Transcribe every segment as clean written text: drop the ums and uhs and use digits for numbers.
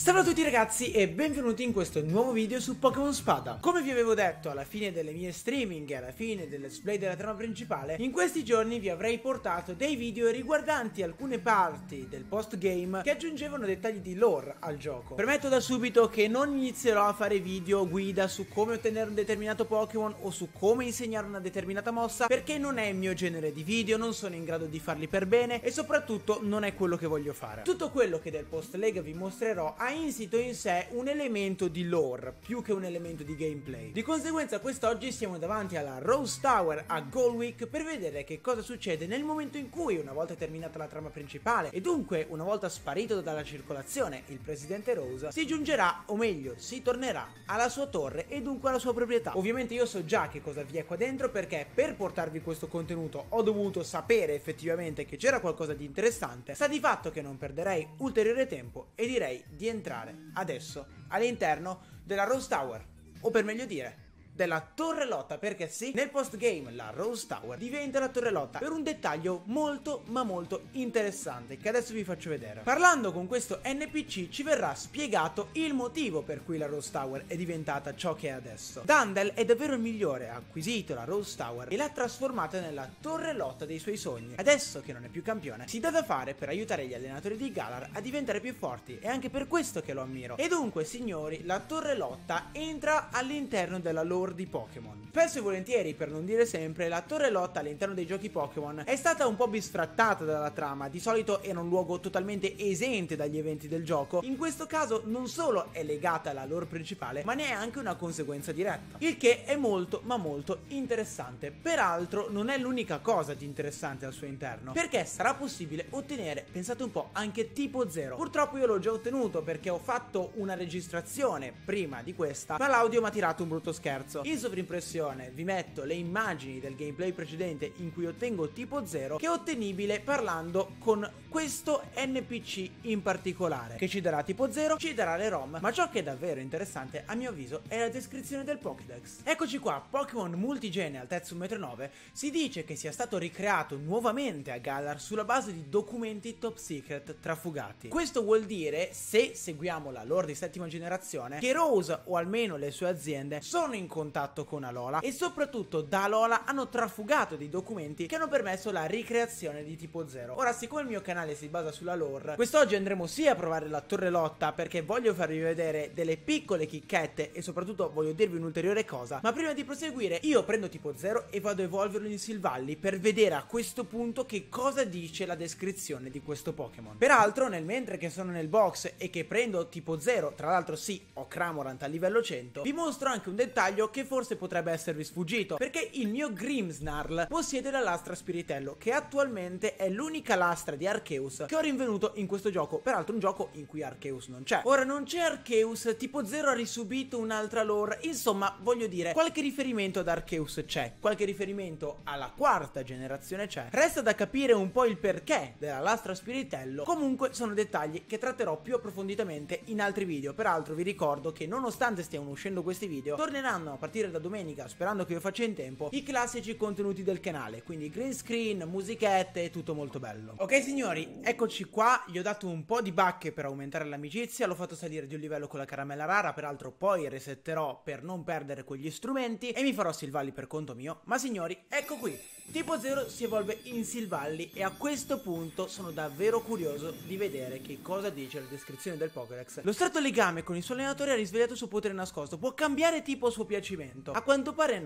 Salve a tutti ragazzi e benvenuti in questo nuovo video su Pokémon Spada. Come vi avevo detto alla fine delle mie streaming e alla fine del let's play della trama principale, in questi giorni vi avrei portato dei video riguardanti alcune parti del postgame che aggiungevano dettagli di lore al gioco. Premetto da subito che non inizierò a fare video guida su come ottenere un determinato Pokémon o su come insegnare una determinata mossa, perché non è il mio genere di video, non sono in grado di farli per bene e soprattutto non è quello che voglio fare. Tutto quello che del post-lega vi mostrerò ha insito in sé un elemento di lore più che un elemento di gameplay. Di conseguenza quest'oggi siamo davanti alla Rose Tower a Gold Week per vedere che cosa succede nel momento in cui, una volta terminata la trama principale e dunque una volta sparito dalla circolazione il presidente Rose, si giungerà, o meglio si tornerà, alla sua torre e dunque alla sua proprietà. Ovviamente io so già che cosa vi è qua dentro, perché per portarvi questo contenuto ho dovuto sapere effettivamente che c'era qualcosa di interessante. Sta di fatto che non perderei ulteriore tempo e direi di entrare adesso all'interno della Rose Tower, o per meglio dire della torrelotta, perché sì, nel postgame la Rose Tower diventa la torrelotta per un dettaglio molto ma molto interessante che adesso vi faccio vedere. Parlando con questo NPC ci verrà spiegato il motivo per cui la Rose Tower è diventata ciò che è adesso. Dandel è davvero il migliore, ha acquisito la Rose Tower e l'ha trasformata nella torrelotta dei suoi sogni. Adesso che non è più campione si dà da fare per aiutare gli allenatori di Galar a diventare più forti, è anche per questo che lo ammiro. E dunque signori, la torrelotta entra all'interno della loro di Pokémon. Spesso e volentieri, per non dire sempre, la torrelotta all'interno dei giochi Pokémon è stata un po' bistrattata dalla trama. Di solito era un luogo totalmente esente dagli eventi del gioco. In questo caso non solo è legata alla lore principale, ma ne è anche una conseguenza diretta, il che è molto ma molto interessante. Peraltro non è l'unica cosa di interessante al suo interno, perché sarà possibile ottenere, pensate un po', anche tipo 0. Purtroppo io l'ho già ottenuto perché ho fatto una registrazione prima di questa, ma l'audio mi ha tirato un brutto scherzo. In sovrimpressione vi metto le immagini del gameplay precedente in cui ottengo tipo 0, che è ottenibile parlando con questo NPC in particolare, che ci darà tipo 0, ci darà le ROM, ma ciò che è davvero interessante a mio avviso è la descrizione del Pokédex. Eccoci qua, Pokémon multigene altezza 1,9 m, si dice che sia stato ricreato nuovamente a Galar sulla base di documenti top secret trafugati. Questo vuol dire, se seguiamo la lore di settima generazione, che Rose, o almeno le sue aziende, sono in contatto con Alola e soprattutto da Alola hanno trafugato dei documenti che hanno permesso la ricreazione di tipo 0. Ora, siccome il mio canale si basa sulla lore, quest'oggi andremo sì a provare la torrelotta, perché voglio farvi vedere delle piccole chicchette e soprattutto voglio dirvi un'ulteriore cosa, ma prima di proseguire io prendo tipo 0 e vado a evolverlo in Silvally per vedere a questo punto che cosa dice la descrizione di questo Pokémon. Peraltro, nel mentre che sono nel box e che prendo tipo 0, tra l'altro sì, ho Cramorant a livello 100, vi mostro anche un dettaglio che forse potrebbe esservi sfuggito, perché il mio Grimmsnarl possiede la lastra spiritello, che attualmente è l'unica lastra di Arceus che ho rinvenuto in questo gioco, peraltro un gioco in cui Arceus non c'è. Ora, non c'è Arceus, tipo 0 ha risubito un'altra lore, insomma voglio dire, qualche riferimento ad Arceus c'è, qualche riferimento alla quarta generazione c'è, resta da capire un po' il perché della lastra spiritello. Comunque sono dettagli che tratterò più approfonditamente in altri video. Peraltro vi ricordo che nonostante stiano uscendo questi video, torneranno a partire da domenica, sperando che io faccia in tempo, i classici contenuti del canale, quindi green screen, musichette e tutto molto bello. Ok signori, eccoci qua, gli ho dato un po' di bacche per aumentare l'amicizia, l'ho fatto salire di un livello con la caramella rara, peraltro poi resetterò per non perdere quegli strumenti e mi farò Silvally per conto mio. Ma signori, ecco qui, tipo 0 si evolve in Silvally e a questo punto sono davvero curioso di vedere che cosa dice la descrizione del Pokédex. Lo stretto legame con il suo allenatore ha risvegliato il suo potere nascosto, può cambiare tipo suo piacimento. A quanto pare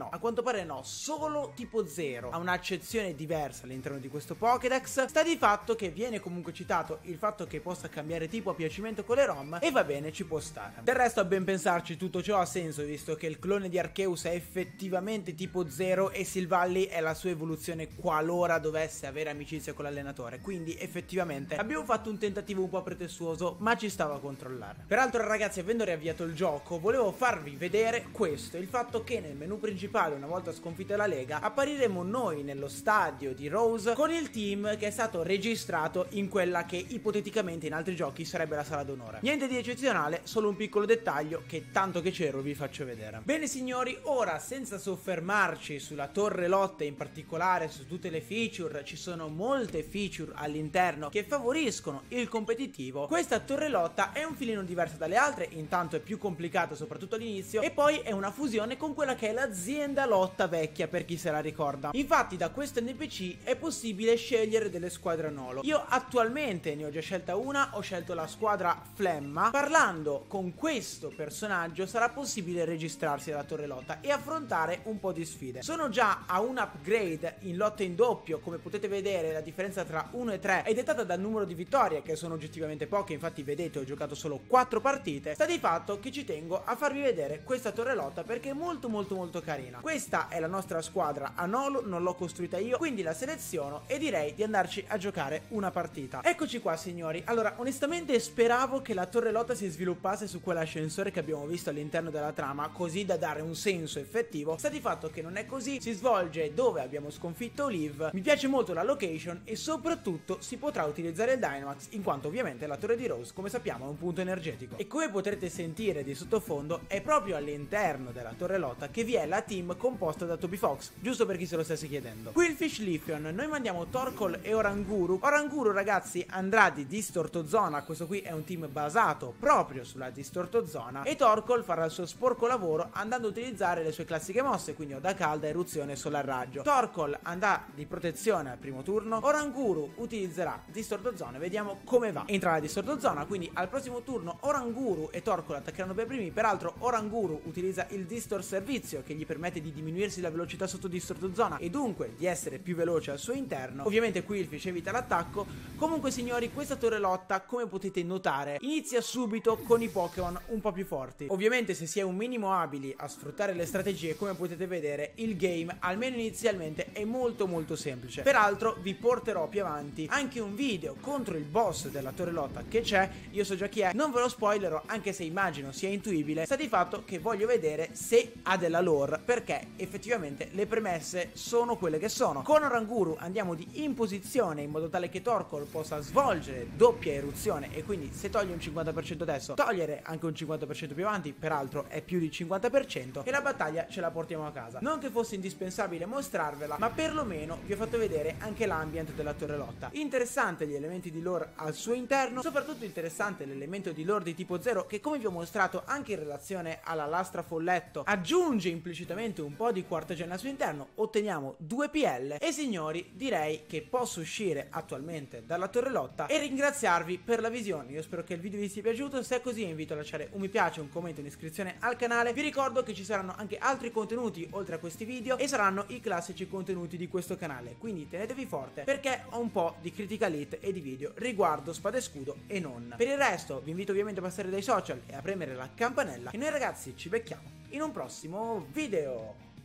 no, solo tipo 0 ha un'accezione diversa all'interno di questo Pokédex. Sta di fatto che viene comunque citato il fatto che possa cambiare tipo a piacimento con le ROM, e va bene, ci può stare. Del resto, a ben pensarci, tutto ciò ha senso, visto che il clone di Arceus è effettivamente tipo 0 e Silvally è la sua evoluzione qualora dovesse avere amicizia con l'allenatore, quindi effettivamente abbiamo fatto un tentativo un po' pretestuoso, ma ci stavo a controllare. Peraltro ragazzi, avendo riavviato il gioco, volevo farvi vedere questo, il fatto che nel menu principale, una volta sconfitta la Lega, appariremo noi nello stadio di Rose con il team che è stato registrato in quella che ipoteticamente in altri giochi sarebbe la sala d'onore. Niente di eccezionale, solo un piccolo dettaglio che, tanto che c'ero, vi faccio vedere. Bene signori, ora senza soffermarci sulla torrelotta in particolare particolare, su tutte le feature. Ci sono molte feature all'interno che favoriscono il competitivo. Questa torrelotta è un filino diversa dalle altre, intanto è più complicata soprattutto all'inizio, e poi è una fusione con quella che è l'azienda lotta vecchia, per chi se la ricorda. Infatti da questo NPC è possibile scegliere delle squadre nolo. Io attualmente ne ho già scelta una, ho scelto la squadra Flemma. Parlando con questo personaggio sarà possibile registrarsi alla torrelotta e affrontare un po' di sfide. Sono già a un upgrade in lotta in doppio, come potete vedere la differenza tra 1 e 3 è dettata dal numero di vittorie, che sono oggettivamente poche, infatti vedete ho giocato solo 4 partite. Sta di fatto che ci tengo a farvi vedere questa torrelotta perché è molto carina. Questa è la nostra squadra a nolo, non l'ho costruita io, quindi la seleziono e direi di andarci a giocare una partita. Eccoci qua signori. Allora, onestamente speravo che la torrelotta si sviluppasse su quell'ascensore che abbiamo visto all'interno della trama, così da dare un senso effettivo. Sta di fatto che non è così, si svolge dove abbiamo sconfitto Olive. Mi piace molto la location e soprattutto si potrà utilizzare il Dynamax, in quanto ovviamente la torre di Rose, come sappiamo, è un punto energetico. E come potrete sentire di sottofondo, è proprio all'interno della torrelotta che vi è la team composta da Toby Fox, giusto per chi se lo stesse chiedendo. Quillfish Leafeon, noi mandiamo Torkoal e Oranguru. Oranguru ragazzi andrà di distorto zona, questo qui è un team basato proprio sulla distorto zona, e Torkoal farà il suo sporco lavoro andando a utilizzare le sue classiche mosse, quindi Onda Calda, Eruzione e Solar Raggio. Torkoal andrà di protezione al primo turno, Oranguru utilizzerà distorto zona e vediamo come va. Entra la distorto zona, quindi al prossimo turno Oranguru e Torkoal attaccheranno per primi. Peraltro Oranguru utilizza il distort servizio che gli permette di diminuirsi la velocità sotto distorto zona e dunque di essere più veloce al suo interno. Ovviamente qui il Fish evita l'attacco. Comunque signori, questa torrelotta, come potete notare, inizia subito con i Pokémon un po' più forti. Ovviamente se si è un minimo abili a sfruttare le strategie, come potete vedere il game almeno inizialmente è molto semplice. Peraltro vi porterò più avanti anche un video contro il boss della torrelotta che c'è, io so già chi è, non ve lo spoilerò anche se immagino sia intuibile. Sta di fatto che voglio vedere se ha della lore, perché effettivamente le premesse sono quelle che sono. Con Oranguru andiamo di imposizione in modo tale che Torkoal possa svolgere doppia eruzione e quindi se toglie un 50% adesso, togliere anche un 50% più avanti, peraltro è più di 50%, e la battaglia ce la portiamo a casa. Non che fosse indispensabile mostrarvela, ma perlomeno vi ho fatto vedere anche l'ambient della torrelotta. Interessante gli elementi di lore al suo interno, soprattutto interessante l'elemento di lore di tipo 0 che, come vi ho mostrato anche in relazione alla lastra folletto, aggiunge implicitamente un po' di quarta gen al suo interno. Otteniamo 2 PL e signori direi che posso uscire attualmente dalla torrelotta e ringraziarvi per la visione. Io spero che il video vi sia piaciuto, se è così vi invito a lasciare un mi piace, un commento, un'iscrizione al canale. Vi ricordo che ci saranno anche altri contenuti oltre a questi video e saranno i classici contenuti di questo canale, quindi tenetevi forte perché ho un po' di critical hit e di video riguardo Spada e Scudo e non. Per il resto vi invito ovviamente a passare dai social e a premere la campanella e noi ragazzi ci becchiamo in un prossimo video.